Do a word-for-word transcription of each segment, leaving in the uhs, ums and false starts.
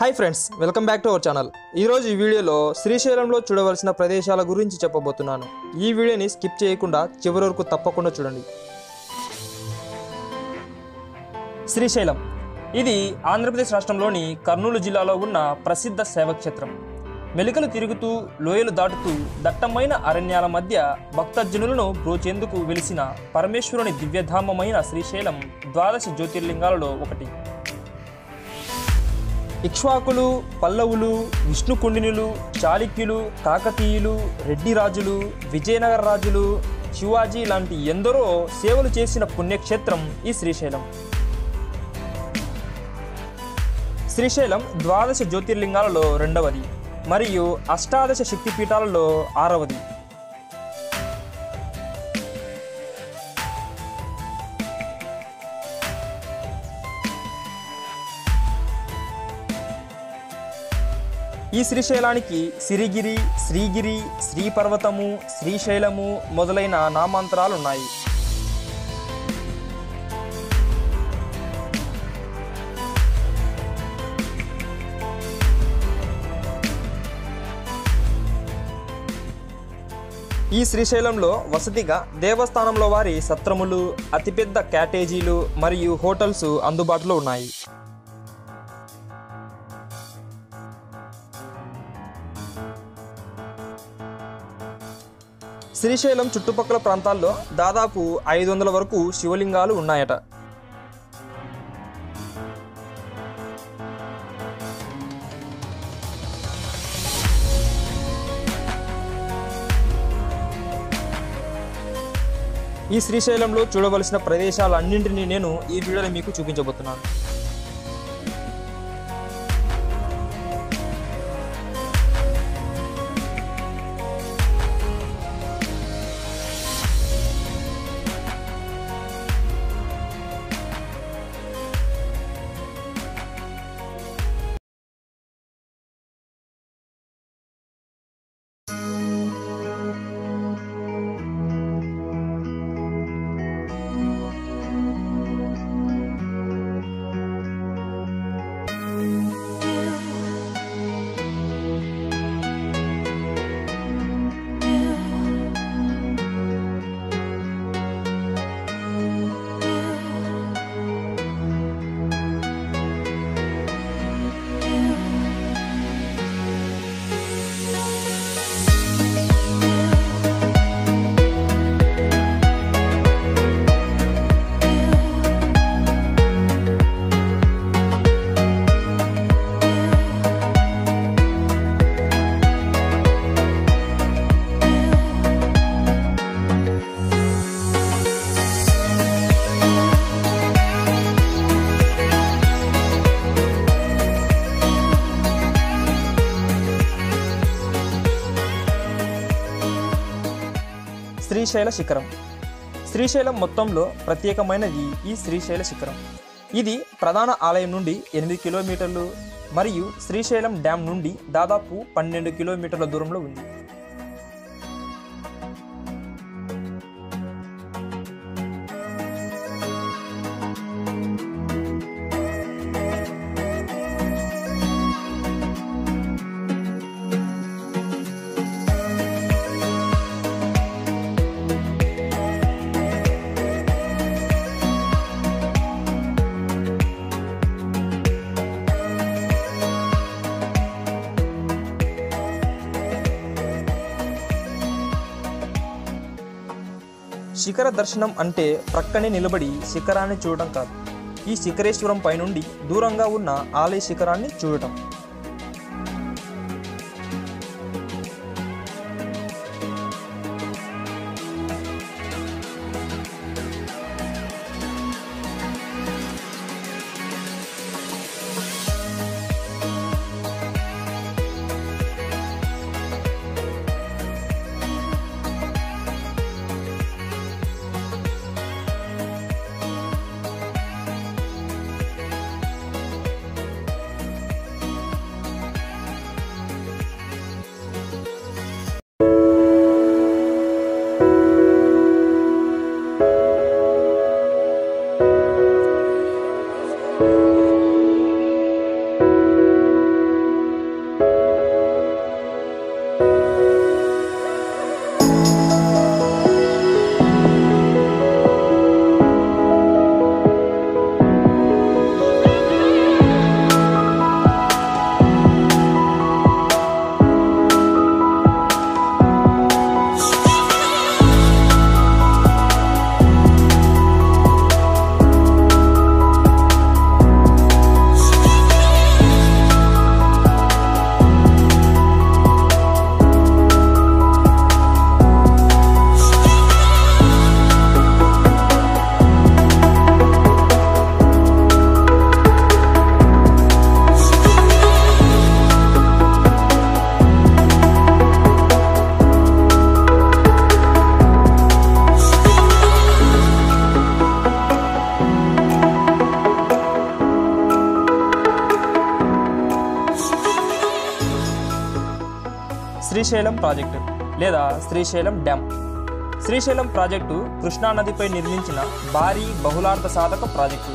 Hi friends, welcome back to our channel. ఈ రోజు ఈ వీడియోలో శ్రీశైలంలో చూడవలసిన ప్రదేశాల గురించి చెప్పబోతున్నాను. ఈ వీడియోని స్కిప్ చేయకుండా చివరి వరకు తప్పకుండా చూడండి. శ్రీశైలం ఇది ఆంధ్రప్రదేశ్ రాష్ట్రంలోని కర్నూలు జిల్లాలో ఉన్న ప్రసిద్ధ శైవక్షేత్రం. మెలికలు తిరుగుతూ లోయలు దాటుతూ దట్టమైన అరణ్యాల మధ్య భక్తజనులను బ్రోచేందుకు వెలిసిన పరమేశ్వరుని దివ్యధామమైన శ్రీశైలం ద్వాదశ జ్యోతిర్లింగాలలో ఒకటి. ఇక్ష్వాకులు, పల్లవులు, విష్ణు కుండినులు, చాళుక్యులు, కాకతీయులు, రెడ్డి రాజులు, విజయనగరరాజులు, శివాజీ లాంటి ఎందరో సేవలు చేసిన పుణ్యక్షేత్రం ఈ శ్రీశైలం. శ్రీశైలం ద్వాదశ జ్యోతిర్లింగాలలో రెండవది మరియు అష్టాదశ శక్తిపీఠాలలో ఆరవది. ఈ శ్రీశైలానికి సిరిగిరి, శ్రీగిరి, శ్రీ పర్వతము, శ్రీశైలము మొదలైన నామాంతరాలున్నాయి. ఈ శ్రీశైలంలో వసతిగా దేవస్ తానంలోవారి సత్రములు, అతిపెద్ద క్యాటేజీలు మరియు హోటల్స్ అందుబాటులో ఉన్నాయి. శ్రీశైలం చుట్టుపక్కల ప్రాంతాల్లో దాదాపు ఐదు వందల వరకు శివలింగాలు ఉన్నాయట. ఈ శ్రీశైలంలో చూడవలసిన ప్రదేశాలన్నింటినీ నేను ఈ వీడియోలో మీకు చూపించబోతున్నాను. శ్రీశైల శిఖరం. శ్రీశైలం మొత్తంలో ప్రత్యేకమైనది ఈ శ్రీశైల శిఖరం. ఇది ప్రధాన ఆలయం నుండి ఎనిమిది కిలోమీటర్లు మరియు శ్రీశైలం డ్యామ్ నుండి దాదాపు పన్నెండు కిలోమీటర్ల దూరంలో ఉంది. శిఖర దర్శనం అంటే ప్రక్కనే నిలబడి శిఖరాన్ని చూడటం కాదు, ఈ శిఖరేశ్వరం పైనుండి దూరంగా ఉన్న ఆలయ శిఖరాన్ని చూడటం. శ్రీశైలం ప్రాజెక్టు లేదా శ్రీశైలం డ్యామ్. శ్రీశైలం ప్రాజెక్టు కృష్ణానదిపై నిర్మించిన భారీ బహుళార్థ సాధక ప్రాజెక్టు.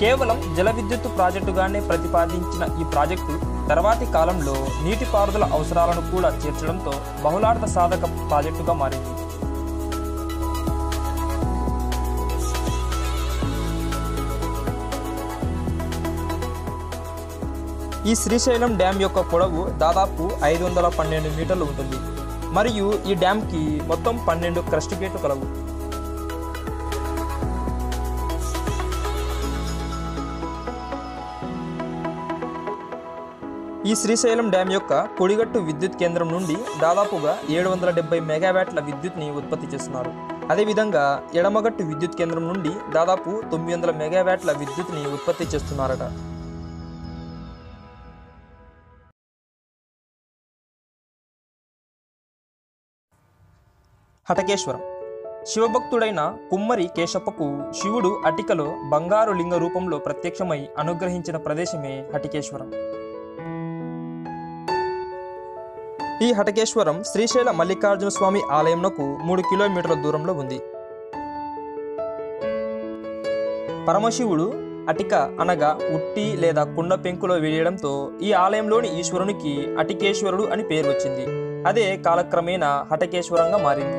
కేవలం జల విద్యుత్తు ప్రాజెక్టుగానే ప్రతిపాదించిన ఈ ప్రాజెక్టు తర్వాతి కాలంలో నీటిపారుదల అవసరాలను కూడా చేర్చడంతో బహుళార్థ సాధక ప్రాజెక్టుగా మారింది. ఈ శ్రీశైలం డ్యామ్ యొక్క పొడవు దాదాపు ఐదు వందల పన్నెండు మీటర్లు ఉంటుంది. మరియు ఈ డ్యామ్కి మొత్తం పన్నెండు క్రస్ట్ గేట్లు కలవు. ఈ శ్రీశైలం డ్యామ్ యొక్క కొడిగట్టు విద్యుత్ కేంద్రం నుండి దాదాపుగా ఏడు వందల డెబ్బై మెగావాట్ల విద్యుత్ని ఉత్పత్తి చేస్తున్నారు. అదేవిధంగా ఎడమగట్టు విద్యుత్ కేంద్రం నుండి దాదాపు తొమ్మిది వందల మెగావాట్ల విద్యుత్ని ఉత్పత్తి చేస్తున్నారట. హటకేశ్వరం. శివభక్తుడైన కుమ్మరి కేశపకు శివుడు అటికలో బంగారు లింగ రూపంలో ప్రత్యక్షమై అనుగ్రహించిన ప్రదేశమే హటకేశ్వరం. ఈ హటకేశ్వరం శ్రీశైల మల్లికార్జున స్వామి ఆలయంకు మూడు కిలోమీటర్ల దూరంలో ఉంది. పరమశివుడు అటిక అనగా ఉట్టి లేదా కుండ పెంకులో వేయడంతో ఈ ఆలయంలోని ఈశ్వరునికి హటకేశ్వరుడు అని పేరు వచ్చింది. అదే కాలక్రమేణా హటకేశ్వరంగా మారింది.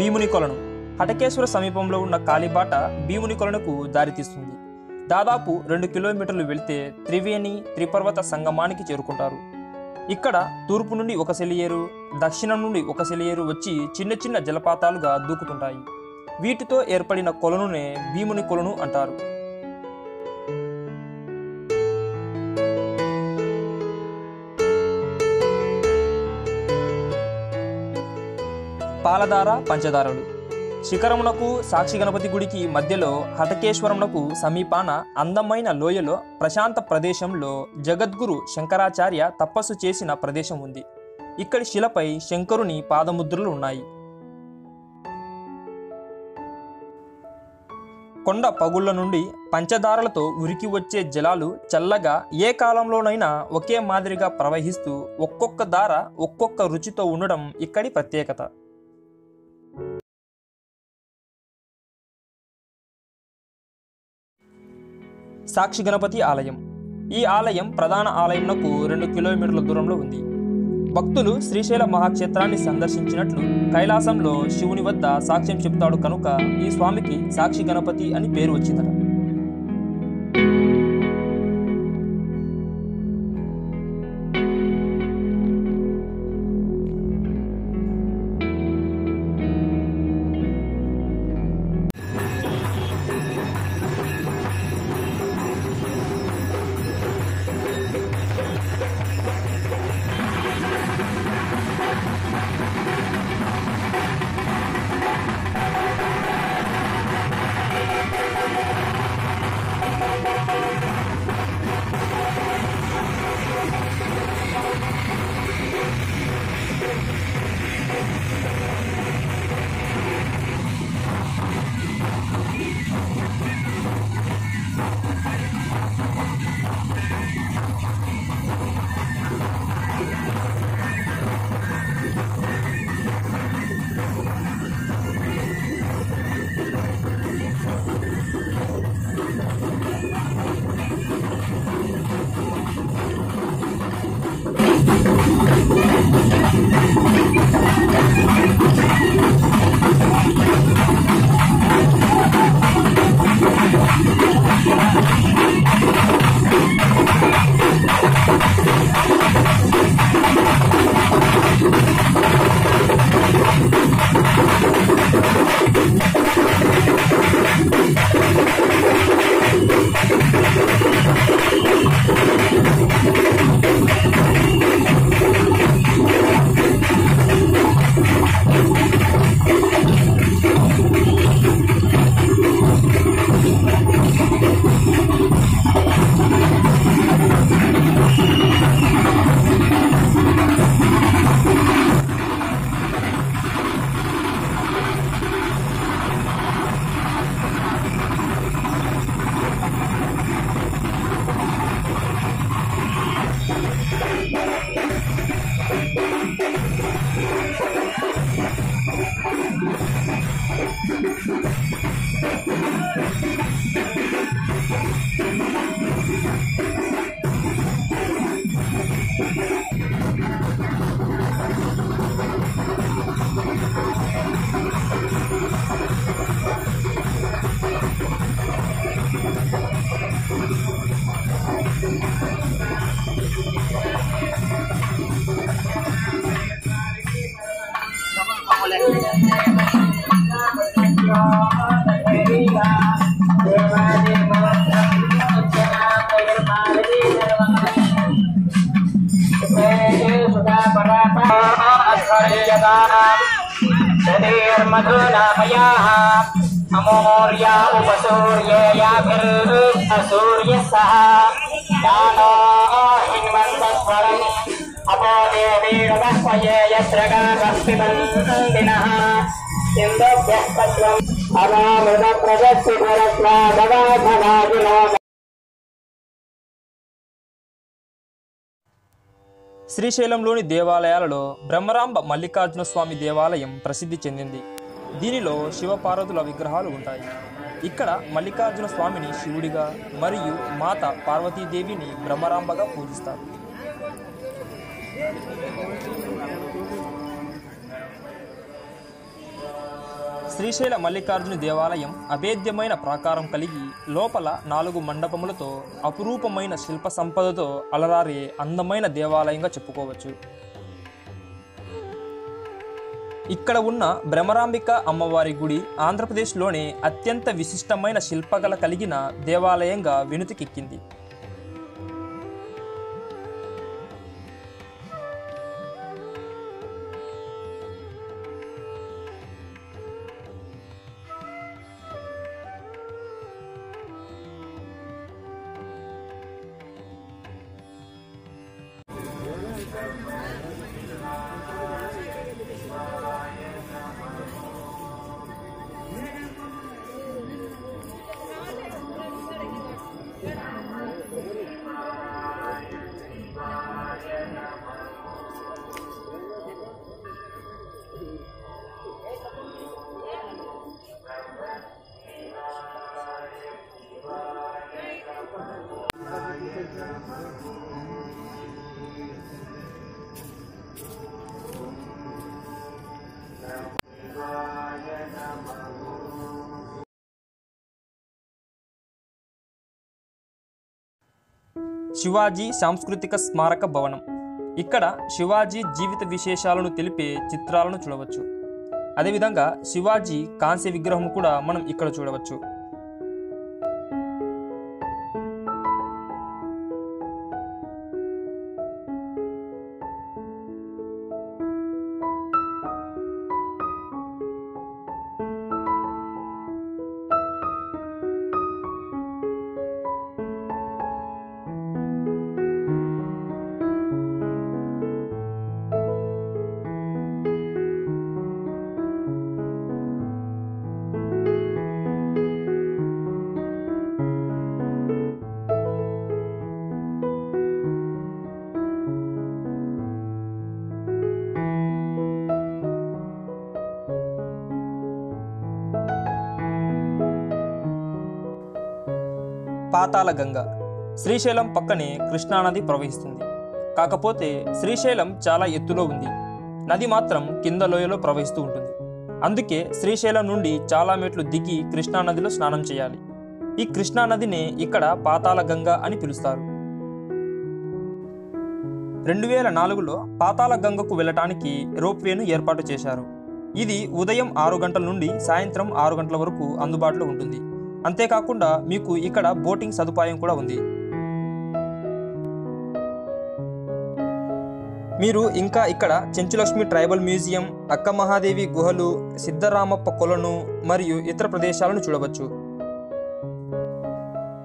భీముని కొలను. హటకేశ్వర సమీపంలో ఉన్న కాలిబాట భీముని కొలనుకు దారితీస్తుంది. దాదాపు రెండు కిలోమీటర్లు వెళితే త్రివేణి త్రిపర్వత సంగమానికి చేరుకుంటారు. ఇక్కడ తూర్పు నుండి ఒక సెలియేరు, దక్షిణం నుండి ఒక సెలియేరు వచ్చి చిన్న చిన్న జలపాతాలుగా దూకుతుంటాయి. వీటితో ఏర్పడిన కొలనునే భీముని కొలను అంటారు. పాలధార పంచదారలు. శిఖరమునకు సాక్షి గణపతి గుడికి మధ్యలో హటకేశ్వరంకు సమీపాన అందమైన లోయలో ప్రశాంత ప్రదేశంలో జగద్గురు శంకరాచార్య తపస్సు చేసిన ప్రదేశం ఉంది. ఇక్కడి శిలపై శంకరుని పాదముద్రలు ఉన్నాయి. కొండ పగుళ్ల నుండి పంచదారలతో ఉరికి వచ్చే జలాలు చల్లగా ఏ కాలంలోనైనా ఒకే మాదిరిగా ప్రవహిస్తూ ఒక్కొక్క దార ఒక్కొక్క రుచితో ఉండడం ఇక్కడి ప్రత్యేకత. సాక్షి గణపతి ఆలయం. ఈ ఆలయం ప్రధాన ఆలయంకు రెండు కిలోమీటర్ల దూరంలో ఉంది. భక్తులు శ్రీశైల మహాక్షేత్రాన్ని సందర్శించినట్లు కైలాసంలో శివుని వద్ద సాక్ష్యం చెప్తాడు కనుక ఈ స్వామికి సాక్షి గణపతి అని పేరు వచ్చిందట. శ్రీశైలంలోని దేవాలయాలలో బ్రహ్మరాంబ మల్లికార్జున స్వామి దేవాలయం ప్రసిద్ధి చెందింది. దీనిలో శివపార్వతుల విగ్రహాలు ఉంటాయి. ఇక్కడ మల్లికార్జున స్వామిని శివుడిగా మరియు మాత పార్వతీదేవిని బ్రహ్మరాంబగా పూజిస్తారు. శ్రీశైల మల్లికార్జున దేవాలయం అభేద్యమైన ప్రాకారం కలిగి లోపల నాలుగు మండపములతో అపురూపమైన శిల్ప సంపదతో అలరారే అందమైన దేవాలయంగా చెప్పుకోవచ్చు. ఇక్కడ ఉన్న బ్రహ్మరాంబిక అమ్మవారి గుడి ఆంధ్రప్రదేశ్లోనే అత్యంత విశిష్టమైన శిల్పకళ కలిగిన దేవాలయంగా వెనుతికెక్కింది. శివాజీ సాంస్కృతిక స్మారక భవనం. ఇక్కడ శివాజీ జీవిత విశేషాలను తెలిపే చిత్రాలను చూడవచ్చు. అదేవిధంగా శివాజీ కాంస్య విగ్రహం కూడా మనం ఇక్కడ చూడవచ్చు. పాతాళ గంగా. శ్రీశైలం పక్కనే కృష్ణానది ప్రవహిస్తుంది. కాకపోతే శ్రీశైలం చాలా ఎత్తులో ఉంది, నది మాత్రం కింద లోయలో ప్రవహిస్తూ ఉంటుంది. అందుకే శ్రీశైలం నుండి చాలా మెట్లు దిగి కృష్ణానదిలో స్నానం చేయాలి. ఈ కృష్ణానదినే ఇక్కడ పాతాళ గంగా అని పిలుస్తారు. రెండు వేల నాలుగులో పాతాళ గంగకు వెళ్ళటానికి రోప్వేను ఏర్పాటు చేశారు. ఇది ఉదయం ఆరు గంటల నుండి సాయంత్రం ఆరు గంటల వరకు అందుబాటులో ఉంటుంది. అంతేకాకుండా మీకు ఇక్కడ బోటింగ్ సదుపాయం కూడా ఉంది. మీరు ఇంకా ఇక్కడ చెంచులక్ష్మి ట్రైబల్ మ్యూజియం, అక్క మహాదేవి గుహలు, సిద్ధరామప్ప కొలను మరియు ఇతర ప్రదేశాలను చూడవచ్చు.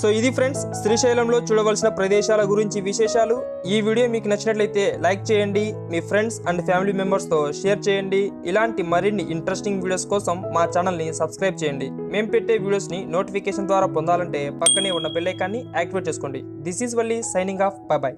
సో ఇది ఫ్రెండ్స్ శ్రీశైలంలో చూడవలసిన ప్రదేశాల గురించి విశేషాలు. ఈ వీడియో మీకు నచ్చినట్లయితే లైక్ చేయండి, మీ ఫ్రెండ్స్ అండ్ ఫ్యామిలీ మెంబర్స్తో షేర్ చేయండి. ఇలాంటి మరిన్ని ఇంట్రెస్టింగ్ వీడియోస్ కోసం మా ఛానల్ని సబ్స్క్రైబ్ చేయండి. మేము పెట్టే వీడియోస్ని నోటిఫికేషన్ ద్వారా పొందాలంటే పక్కనే ఉన్న బెల్ ఐకాన్ని యాక్టివేట్ చేసుకోండి. This is Valli, signing off, bye by.